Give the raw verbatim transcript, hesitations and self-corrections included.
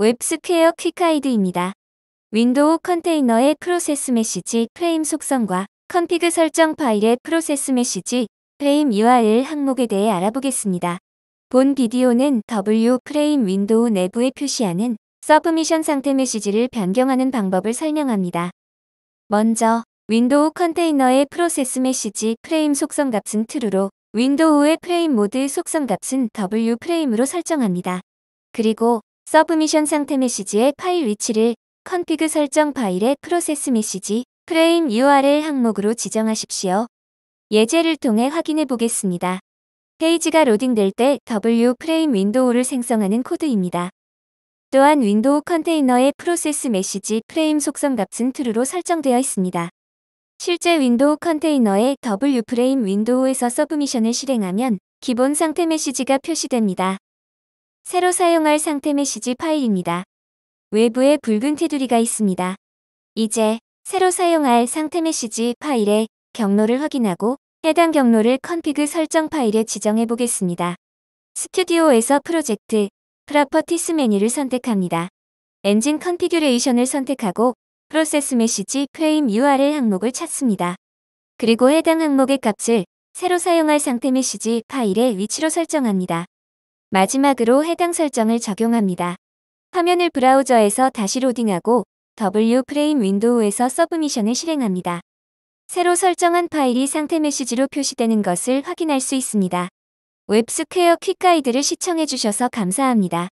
웹스퀘어 퀵하이드입니다. 윈도우 컨테이너의 processMsg 프레임 속성과 컨피그 설정 파일의 processMsg 프레임 유아르엘 항목에 대해 알아보겠습니다. 본 비디오는 W 프레임 윈도우 내부에 표시하는 서브미션 상태 메시지를 변경하는 방법을 설명합니다. 먼저 윈도우 컨테이너의 processMsg 프레임 속성 값은 true로 윈도우의 프레임 모드 속성 값은 W 프레임으로 설정합니다. 그리고 서브미션 상태 메시지의 파일 위치를 컨피그 설정 파일의 processMsg 프레임 유아르엘 항목으로 지정하십시오. 예제를 통해 확인해 보겠습니다. 페이지가 로딩될 때 W 프레임 윈도우를 생성하는 코드입니다. 또한 윈도우 컨테이너의 processMsg 프레임 속성 값은 true로 설정되어 있습니다. 실제 윈도우 컨테이너의 W 프레임 윈도우에서 서브미션을 실행하면 기본 상태 메시지가 표시됩니다. 새로 사용할 상태 메시지 파일입니다. 외부에 붉은 테두리가 있습니다. 이제 새로 사용할 상태 메시지 파일의 경로를 확인하고 해당 경로를 컨피그 설정 파일에 지정해 보겠습니다. 스튜디오에서 프로젝트, 프로퍼티스 메뉴를 선택합니다. 엔진 컨피규레이션을 선택하고 processMsg 프레임 유아르엘 항목을 찾습니다. 그리고 해당 항목의 값을 새로 사용할 상태 메시지 파일의 위치로 설정합니다. 마지막으로 해당 설정을 적용합니다. 화면을 브라우저에서 다시 로딩하고 W 프레임 윈도우에서 서브미션을 실행합니다. 새로 설정한 파일이 상태 메시지로 표시되는 것을 확인할 수 있습니다. 웹스퀘어 퀵 가이드를 시청해 주셔서 감사합니다.